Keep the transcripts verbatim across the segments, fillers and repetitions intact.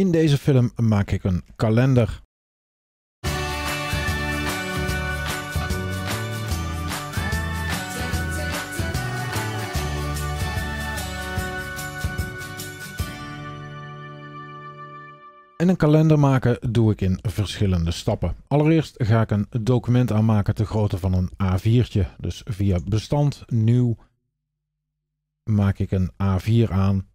In deze film maak ik een kalender. En een kalender maken doe ik in verschillende stappen. Allereerst ga ik een document aanmaken ter grootte van een A viertje. Dus via bestand, nieuw, maak ik een A vier aan.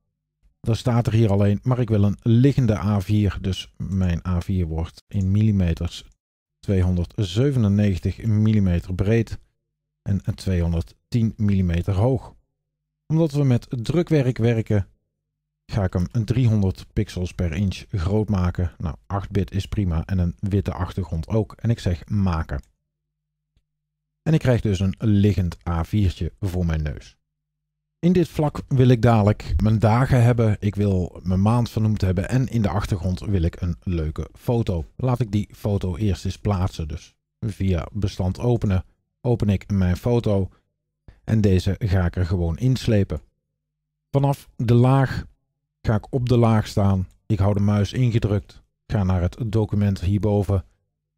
Dat staat er hier alleen, maar ik wil een liggende A vier. Dus mijn A vier wordt in millimeters tweehonderdzevenennegentig millimeter breed en tweehonderdtien millimeter hoog. Omdat we met drukwerk werken, ga ik hem driehonderd pixels per inch groot maken. Nou, acht bit is prima en een witte achtergrond ook. En ik zeg maken. En ik krijg dus een liggend A viertje voor mijn neus. In dit vlak wil ik dadelijk mijn dagen hebben. Ik wil mijn maand vernoemd hebben. En in de achtergrond wil ik een leuke foto. Laat ik die foto eerst eens plaatsen. Dus via bestand openen, open ik mijn foto. En deze ga ik er gewoon inslepen. Vanaf de laag ga ik op de laag staan. Ik hou de muis ingedrukt. Ga naar het document hierboven.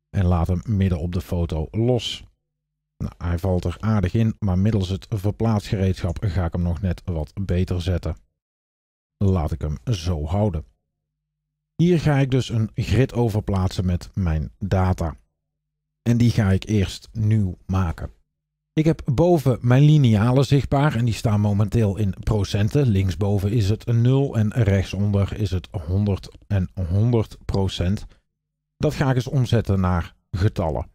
En laat hem midden op de foto los. Nou, hij valt er aardig in, maar middels het verplaatsgereedschap ga ik hem nog net wat beter zetten. Laat ik hem zo houden. Hier ga ik dus een grid over plaatsen met mijn data. En die ga ik eerst nieuw maken. Ik heb boven mijn linealen zichtbaar en die staan momenteel in procenten. Linksboven is het nul en rechtsonder is het honderd en honderd procent. Dat ga ik eens omzetten naar getallen.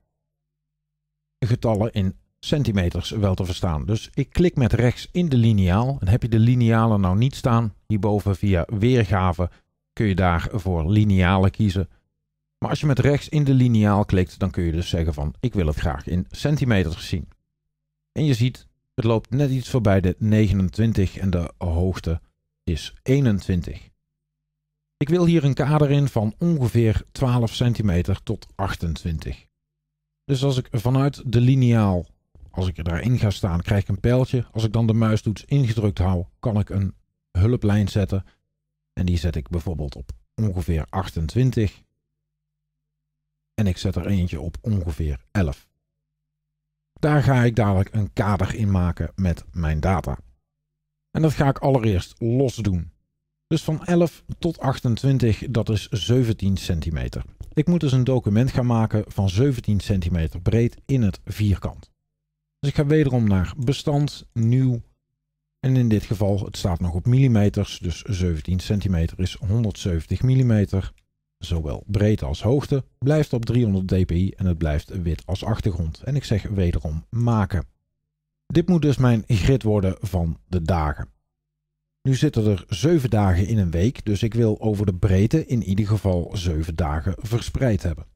Getallen in centimeters wel te verstaan. Dus ik klik met rechts in de lineaal. En heb je de linealen nou niet staan, hierboven via weergave kun je daar voor linealen kiezen. Maar als je met rechts in de lineaal klikt, dan kun je dus zeggen van ik wil het graag in centimeters zien. En je ziet, het loopt net iets voorbij de negenentwintig en de hoogte is eenentwintig. Ik wil hier een kader in van ongeveer twaalf centimeter tot achtentwintig. Dus als ik vanuit de lineaal, als ik er daarin ga staan, krijg ik een pijltje. Als ik dan de muistoets ingedrukt hou, kan ik een hulplijn zetten. En die zet ik bijvoorbeeld op ongeveer achtentwintig. En ik zet er eentje op ongeveer elf. Daar ga ik dadelijk een kader in maken met mijn data. En dat ga ik allereerst los doen. Dus van elf tot achtentwintig, dat is zeventien centimeter. Ik moet dus een document gaan maken van zeventien centimeter breed in het vierkant. Dus ik ga wederom naar bestand, nieuw. En in dit geval, het staat nog op millimeters. Dus zeventien centimeter is honderdzeventig millimeter. Zowel breedte als hoogte. Blijft op driehonderd dpi en het blijft wit als achtergrond. En ik zeg wederom maken. Dit moet dus mijn grid worden van de dagen. Nu zitten er zeven dagen in een week, dus ik wil over de breedte in ieder geval zeven dagen verspreid hebben.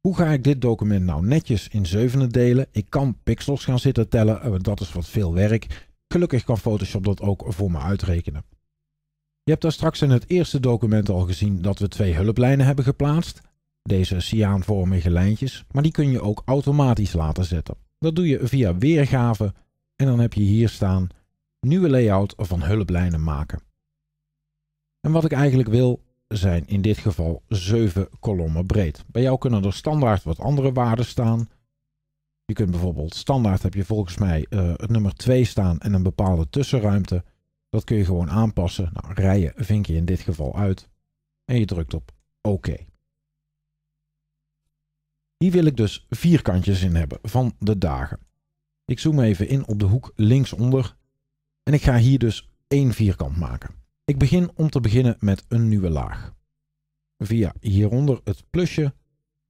Hoe ga ik dit document nou netjes in zevenen delen? Ik kan pixels gaan zitten tellen, dat is wat veel werk. Gelukkig kan Photoshop dat ook voor me uitrekenen. Je hebt daar straks in het eerste document al gezien dat we twee hulplijnen hebben geplaatst. Deze cyaan-vormige lijntjes, maar die kun je ook automatisch laten zetten. Dat doe je via weergave en dan heb je hier staan nieuwe layout van hulplijnen maken. En wat ik eigenlijk wil zijn in dit geval zeven kolommen breed. Bij jou kunnen er standaard wat andere waarden staan. Je kunt bijvoorbeeld standaard heb je volgens mij uh, het nummer twee staan en een bepaalde tussenruimte. Dat kun je gewoon aanpassen. Nou, rijen vink je in dit geval uit. En je drukt op oké. Hier wil ik dus vierkantjes in hebben van de dagen. Ik zoom even in op de hoek linksonder. En ik ga hier dus één vierkant maken. Ik begin om te beginnen met een nieuwe laag. Via hieronder het plusje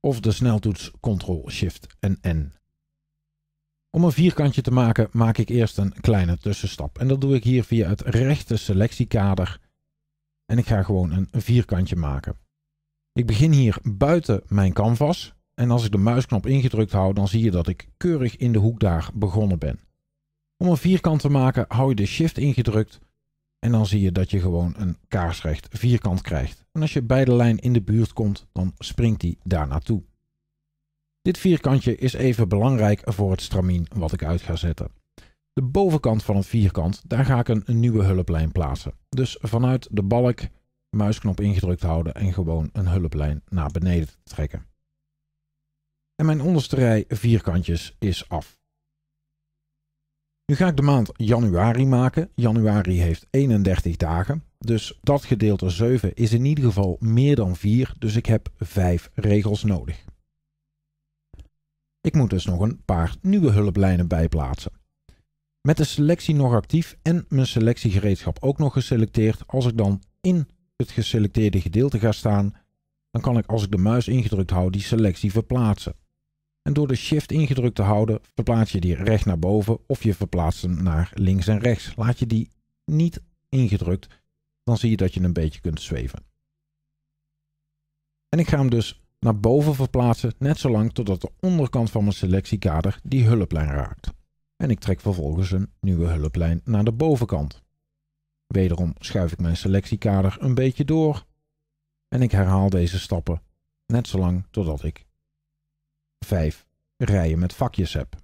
of de sneltoets control shift en en. Om een vierkantje te maken maak ik eerst een kleine tussenstap. En dat doe ik hier via het rechte selectiekader. En ik ga gewoon een vierkantje maken. Ik begin hier buiten mijn canvas. En als ik de muisknop ingedrukt hou, dan zie je dat ik keurig in de hoek daar begonnen ben. Om een vierkant te maken hou je de shift ingedrukt en dan zie je dat je gewoon een kaarsrecht vierkant krijgt. En als je bij de lijn in de buurt komt, dan springt die daar naartoe. Dit vierkantje is even belangrijk voor het stramien wat ik uit ga zetten. De bovenkant van het vierkant, daar ga ik een nieuwe hulplijn plaatsen. Dus vanuit de balk muisknop ingedrukt houden en gewoon een hulplijn naar beneden trekken. En mijn onderste rij vierkantjes is af. Nu ga ik de maand januari maken. Januari heeft eenendertig dagen. Dus dat gedeeld door zeven is in ieder geval meer dan vier. Dus ik heb vijf regels nodig. Ik moet dus nog een paar nieuwe hulplijnen bijplaatsen. Met de selectie nog actief en mijn selectiegereedschap ook nog geselecteerd. Als ik dan in het geselecteerde gedeelte ga staan, dan kan ik als ik de muis ingedrukt hou die selectie verplaatsen. En door de shift ingedrukt te houden verplaats je die recht naar boven of je verplaatst hem naar links en rechts. Laat je die niet ingedrukt, dan zie je dat je een beetje kunt zweven. En ik ga hem dus naar boven verplaatsen, net zolang totdat de onderkant van mijn selectiekader die hulplijn raakt. En ik trek vervolgens een nieuwe hulplijn naar de bovenkant. Wederom schuif ik mijn selectiekader een beetje door en ik herhaal deze stappen net zolang totdat ik vijf rijen met vakjes heb.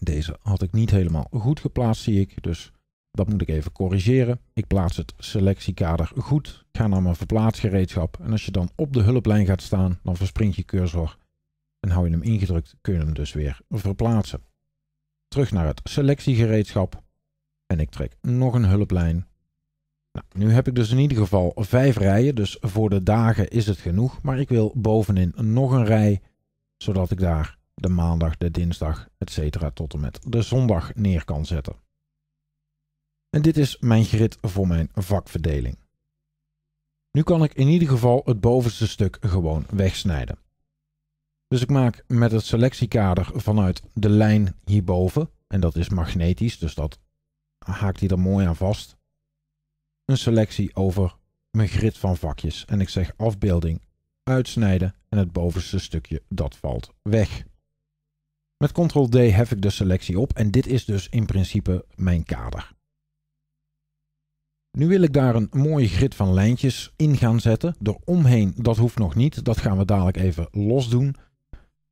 Deze had ik niet helemaal goed geplaatst, zie ik, dus dat moet ik even corrigeren. Ik plaats het selectiekader goed, ik ga naar mijn verplaatsgereedschap en als je dan op de hulplijn gaat staan, dan verspringt je cursor en hou je hem ingedrukt, kun je hem dus weer verplaatsen. Terug naar het selectiegereedschap en ik trek nog een hulplijn. Nou, nu heb ik dus in ieder geval vijf rijen, dus voor de dagen is het genoeg, maar ik wil bovenin nog een rij, zodat ik daar de maandag, de dinsdag, et cetera tot en met de zondag neer kan zetten. En dit is mijn grid voor mijn vakverdeling. Nu kan ik in ieder geval het bovenste stuk gewoon wegsnijden. Dus ik maak met het selectiekader vanuit de lijn hierboven, en dat is magnetisch, dus dat haakt hij er mooi aan vast, een selectie over mijn grid van vakjes. En ik zeg afbeelding uitsnijden en het bovenste stukje dat valt weg. Met control D hef ik de selectie op en dit is dus in principe mijn kader. Nu wil ik daar een mooie grid van lijntjes in gaan zetten. Eromheen, dat hoeft nog niet, dat gaan we dadelijk even los doen.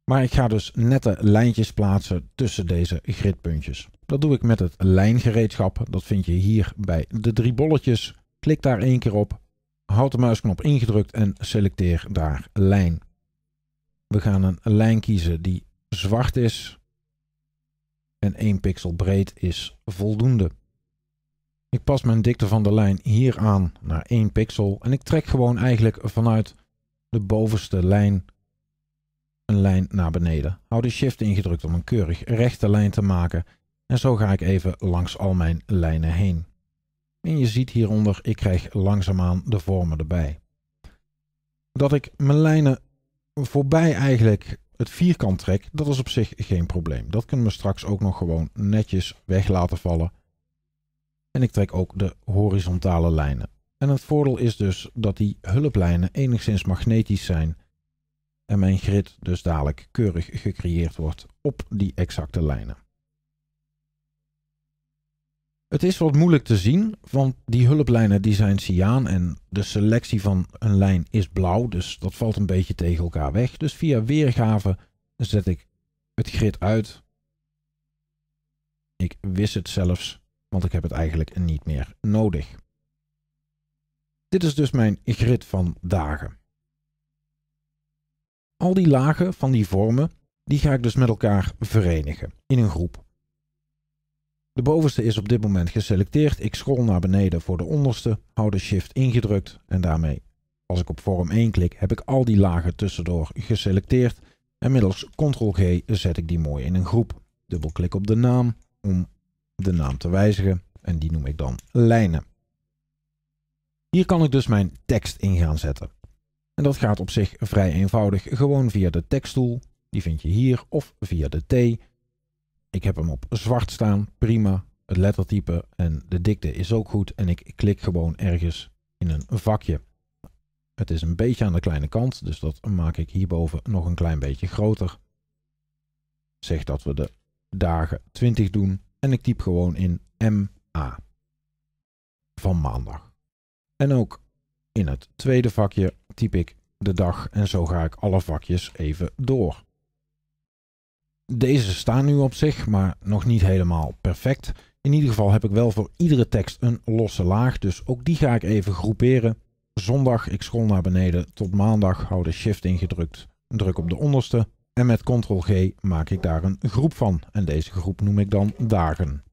Maar ik ga dus nette lijntjes plaatsen tussen deze gridpuntjes. Dat doe ik met het lijngereedschap. Dat vind je hier bij de drie bolletjes. Klik daar één keer op. Houd de muisknop ingedrukt en selecteer daar lijn. We gaan een lijn kiezen die zwart is. En één pixel breed is voldoende. Ik pas mijn dikte van de lijn hier aan naar één pixel. En ik trek gewoon eigenlijk vanuit de bovenste lijn een lijn naar beneden. Hou de shift ingedrukt om een keurig rechte lijn te maken. En zo ga ik even langs al mijn lijnen heen. En je ziet hieronder, ik krijg langzaamaan de vormen erbij. Dat ik mijn lijnen voorbij eigenlijk het vierkant trek, dat is op zich geen probleem. Dat kunnen we straks ook nog gewoon netjes weg laten vallen. En ik trek ook de horizontale lijnen. En het voordeel is dus dat die hulplijnen enigszins magnetisch zijn. En mijn grid dus dadelijk keurig gecreëerd wordt op die exacte lijnen. Het is wat moeilijk te zien, want die hulplijnen die zijn cyaan en de selectie van een lijn is blauw, dus dat valt een beetje tegen elkaar weg. Dus via weergave zet ik het grid uit. Ik wis het zelfs, want ik heb het eigenlijk niet meer nodig. Dit is dus mijn grid van dagen. Al die lagen van die vormen, die ga ik dus met elkaar verenigen in een groep. De bovenste is op dit moment geselecteerd. Ik scroll naar beneden voor de onderste, hou de shift ingedrukt en daarmee, als ik op vorm één klik, heb ik al die lagen tussendoor geselecteerd. En middels control G zet ik die mooi in een groep. Dubbelklik op de naam om de naam te wijzigen en die noem ik dan lijnen. Hier kan ik dus mijn tekst in gaan zetten. En dat gaat op zich vrij eenvoudig, gewoon via de teksttool, die vind je hier, of via de T. Ik heb hem op zwart staan, prima, het lettertype en de dikte is ook goed en ik klik gewoon ergens in een vakje. Het is een beetje aan de kleine kant, dus dat maak ik hierboven nog een klein beetje groter. Zeg dat we de dagen twintig doen en ik typ gewoon in M A van maandag. En ook in het tweede vakje typ ik de dag en zo ga ik alle vakjes even door. Deze staan nu op zich, maar nog niet helemaal perfect. In ieder geval heb ik wel voor iedere tekst een losse laag, dus ook die ga ik even groeperen, zondag. Ik scroll naar beneden tot maandag, hou de shift ingedrukt, druk op de onderste en met control G maak ik daar een groep van. En deze groep noem ik dan dagen.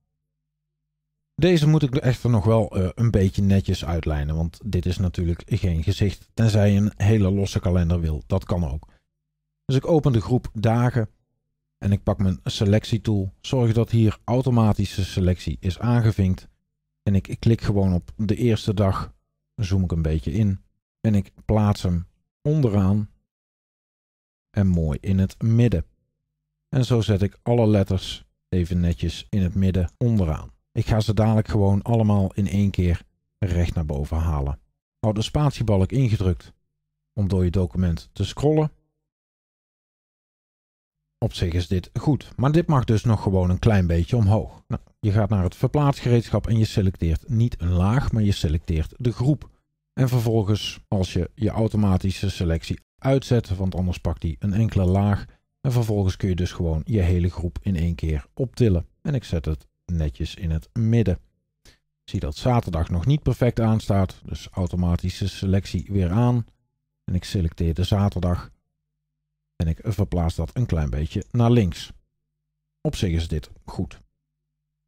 Deze moet ik er echter nog wel uh, een beetje netjes uitlijnen, want dit is natuurlijk geen gezicht, tenzij je een hele losse kalender wil. Dat kan ook. Dus ik open de groep dagen en ik pak mijn selectietool. Zorg dat hier automatische selectie is aangevinkt. En ik klik gewoon op de eerste dag, zoom ik een beetje in en ik plaats hem onderaan en mooi in het midden. En zo zet ik alle letters even netjes in het midden onderaan. Ik ga ze dadelijk gewoon allemaal in één keer recht naar boven halen. Houd de spatiebalk ingedrukt om door je document te scrollen. Op zich is dit goed, maar dit mag dus nog gewoon een klein beetje omhoog. Nou, je gaat naar het verplaatsgereedschap en je selecteert niet een laag, maar je selecteert de groep. En vervolgens, als je je automatische selectie uitzet, want anders pakt die een enkele laag. En vervolgens kun je dus gewoon je hele groep in één keer optillen. En ik zet het netjes in het midden. Ik zie dat zaterdag nog niet perfect aanstaat, dus automatische selectie weer aan. En ik selecteer de zaterdag. En ik verplaats dat een klein beetje naar links. Op zich is dit goed.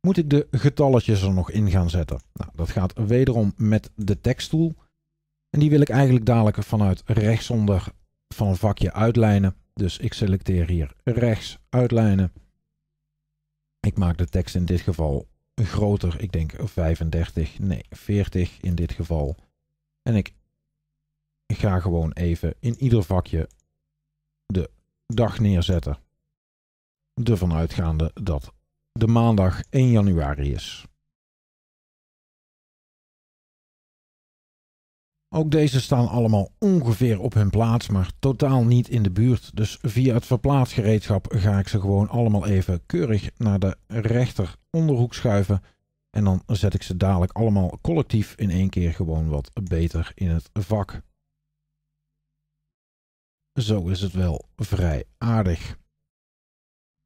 Moet ik de getalletjes er nog in gaan zetten? Nou, dat gaat wederom met de teksttool. En die wil ik eigenlijk dadelijk vanuit rechtsonder van een vakje uitlijnen. Dus ik selecteer hier rechts uitlijnen. Ik maak de tekst in dit geval groter. Ik denk vijfendertig, nee veertig in dit geval. En ik ga gewoon even in ieder vakje de dag neerzetten, ervan uitgaande dat de maandag één januari is. Ook deze staan allemaal ongeveer op hun plaats, maar totaal niet in de buurt. Dus via het verplaatsgereedschap ga ik ze gewoon allemaal even keurig naar de rechter onderhoek schuiven. En dan zet ik ze dadelijk allemaal collectief in één keer gewoon wat beter in het vak. Zo is het wel vrij aardig.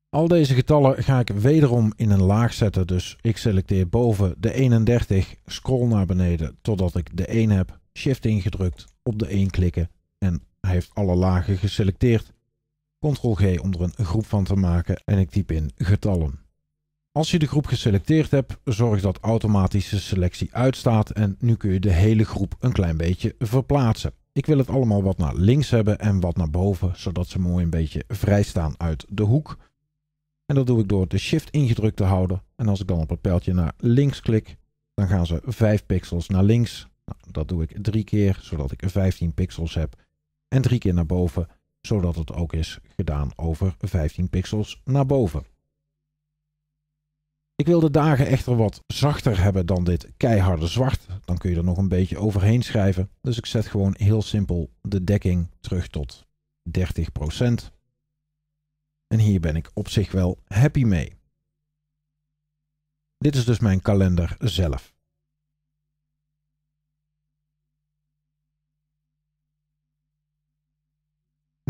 Al deze getallen ga ik wederom in een laag zetten. Dus ik selecteer boven de eenendertig, scroll naar beneden totdat ik de één heb. Shift ingedrukt, op de één klikken en hij heeft alle lagen geselecteerd. control G om er een groep van te maken en ik typ in getallen. Als je de groep geselecteerd hebt, zorg dat automatische selectie uitstaat en nu kun je de hele groep een klein beetje verplaatsen. Ik wil het allemaal wat naar links hebben en wat naar boven, zodat ze mooi een beetje vrij staan uit de hoek. En dat doe ik door de shift ingedrukt te houden. En als ik dan op het pijltje naar links klik, dan gaan ze vijf pixels naar links. Nou, dat doe ik drie keer, zodat ik vijftien pixels heb. En drie keer naar boven, zodat het ook is gedaan over vijftien pixels naar boven. Ik wil de dagen echter wat zachter hebben dan dit keiharde zwart. Dan kun je er nog een beetje overheen schrijven. Dus ik zet gewoon heel simpel de dekking terug tot dertig procent. En hier ben ik op zich wel happy mee. Dit is dus mijn kalender zelf.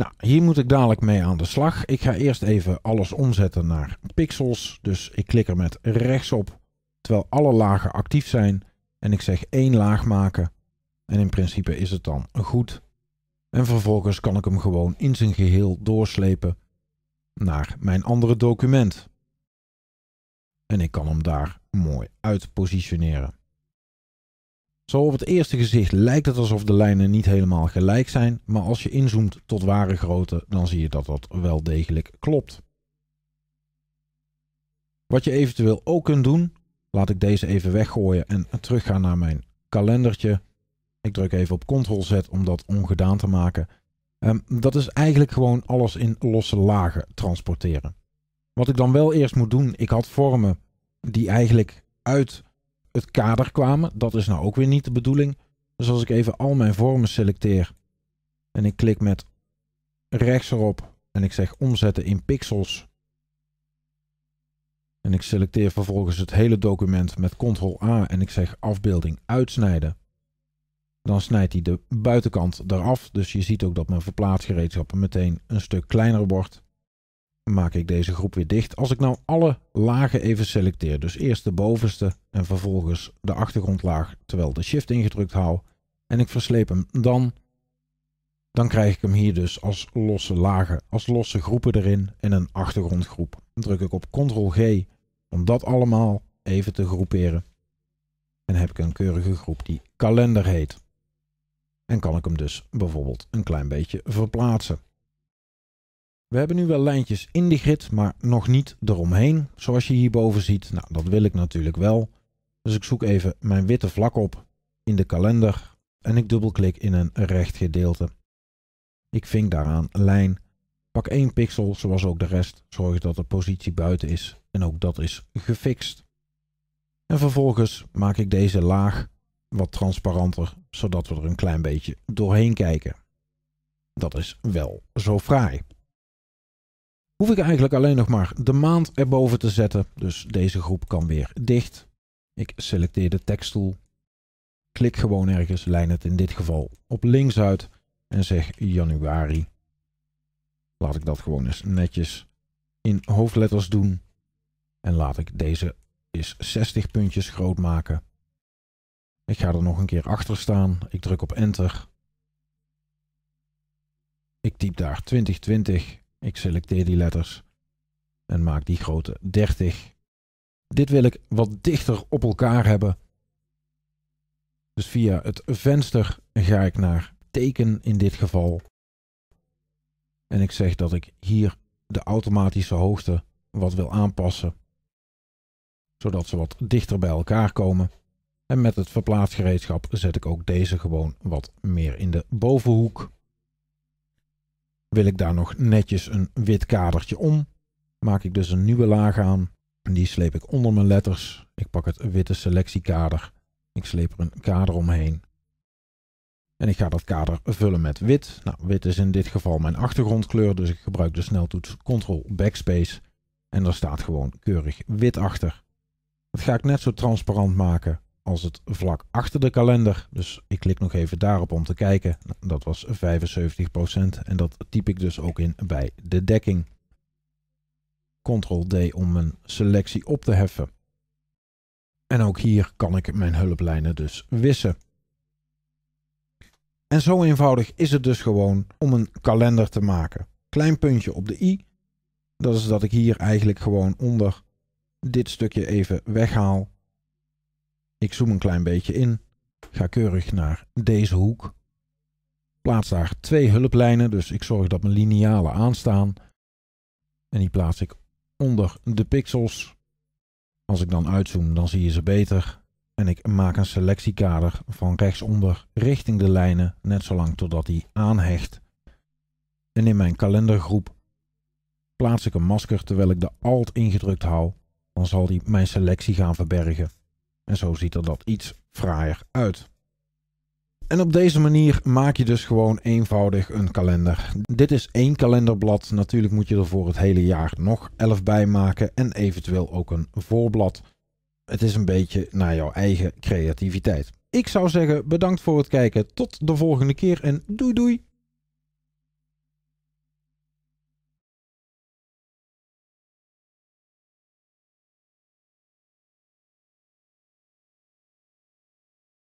Nou, hier moet ik dadelijk mee aan de slag. Ik ga eerst even alles omzetten naar pixels. Dus ik klik er met rechts op, terwijl alle lagen actief zijn. En ik zeg één laag maken. En in principe is het dan goed. En vervolgens kan ik hem gewoon in zijn geheel doorslepen naar mijn andere document. En ik kan hem daar mooi uit positioneren. Zo op het eerste gezicht lijkt het alsof de lijnen niet helemaal gelijk zijn, maar als je inzoomt tot ware grootte, dan zie je dat dat wel degelijk klopt. Wat je eventueel ook kunt doen, laat ik deze even weggooien en teruggaan naar mijn kalendertje. Ik druk even op control Z om dat ongedaan te maken. Um, dat is eigenlijk gewoon alles in losse lagen transporteren. Wat ik dan wel eerst moet doen, ik had vormen die eigenlijk uit het kader kwamen, dat is nou ook weer niet de bedoeling. Dus als ik even al mijn vormen selecteer en ik klik met rechts erop en ik zeg omzetten in pixels en ik selecteer vervolgens het hele document met control A en ik zeg afbeelding uitsnijden, dan snijdt hij de buitenkant eraf. Dus je ziet ook dat mijn verplaatsgereedschap meteen een stuk kleiner wordt. Maak ik deze groep weer dicht. Als ik nou alle lagen even selecteer, dus eerst de bovenste en vervolgens de achtergrondlaag terwijl de shift ingedrukt hou. en ik versleep hem, dan, dan krijg ik hem hier dus als losse lagen, als losse groepen erin in een achtergrondgroep. Dan druk ik op control G om dat allemaal even te groeperen. En heb ik een keurige groep die kalender heet. En kan ik hem dus bijvoorbeeld een klein beetje verplaatsen. We hebben nu wel lijntjes in de grid, maar nog niet eromheen, zoals je hierboven ziet. Nou, dat wil ik natuurlijk wel. Dus ik zoek even mijn witte vlak op in de kalender en ik dubbelklik in een recht gedeelte. Ik vink daaraan lijn, pak één pixel zoals ook de rest, zorg dat de positie buiten is en ook dat is gefixt. En vervolgens maak ik deze laag wat transparanter, zodat we er een klein beetje doorheen kijken. Dat is wel zo fraai. Hoef ik eigenlijk alleen nog maar de maand erboven te zetten, dus deze groep kan weer dicht. Ik selecteer de teksttool, klik gewoon ergens, lijn het in dit geval op links uit en zeg januari. Laat ik dat gewoon eens netjes in hoofdletters doen en laat ik deze eens zestig puntjes groot maken. Ik ga er nog een keer achter staan, ik druk op enter. Ik typ daar twintig twintig, ik selecteer die letters en maak die grote dertig. Dit wil ik wat dichter op elkaar hebben. Dus via het venster ga ik naar teken in dit geval. En ik zeg dat ik hier de automatische hoogte wat wil aanpassen. Zodat ze wat dichter bij elkaar komen. En met het verplaatsgereedschap zet ik ook deze gewoon wat meer in de bovenhoek. Wil ik daar nog netjes een wit kadertje om, maak ik dus een nieuwe laag aan. Die sleep ik onder mijn letters. Ik pak het witte selectiekader. Ik sleep er een kader omheen. En ik ga dat kader vullen met wit. Nou, wit is in dit geval mijn achtergrondkleur. Dus ik gebruik de sneltoets control backspace. En daar staat gewoon keurig wit achter. Dat ga ik net zo transparant maken als het vlak achter de kalender. Dus ik klik nog even daarop om te kijken. Nou, dat was vijfenzeventig procent. En dat typ ik dus ook in bij de dekking. control D om mijn selectie op te heffen. En ook hier kan ik mijn hulplijnen dus wissen. En zo eenvoudig is het dus gewoon om een kalender te maken. Klein puntje op de i. Dat is dat ik hier eigenlijk gewoon onder dit stukje even weghaal. Ik zoom een klein beetje in. Ga keurig naar deze hoek. Plaats daar twee hulplijnen. Dus ik zorg dat mijn linealen aanstaan. En die plaats ik onder de pixels. Als ik dan uitzoom, dan zie je ze beter. En ik maak een selectiekader van rechtsonder richting de lijnen, net zolang totdat die aanhecht. En in mijn kalendergroep plaats ik een masker terwijl ik de Alt ingedrukt hou. Dan zal die mijn selectie gaan verbergen. En zo ziet er dat iets fraaier uit. En op deze manier maak je dus gewoon eenvoudig een kalender. Dit is één kalenderblad. Natuurlijk moet je er voor het hele jaar nog elf bij maken en eventueel ook een voorblad. Het is een beetje naar jouw eigen creativiteit. Ik zou zeggen bedankt voor het kijken. Tot de volgende keer en doei doei!